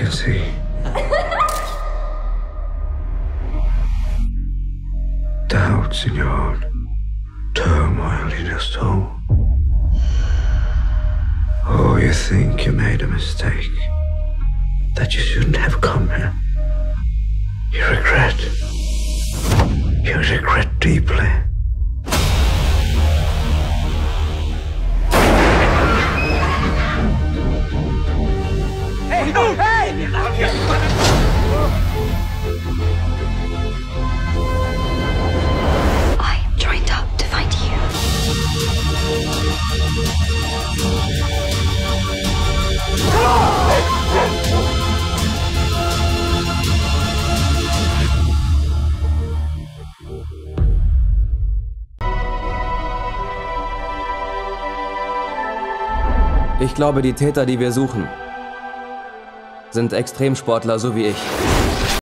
can see. Doubts in your heart, turmoil in your soul. Oh, you think you made a mistake, that you shouldn't have come here. You regret deeply. Ich glaube, die Täter, die wir suchen, sind Extremsportler, so wie ich.